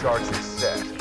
charts is set.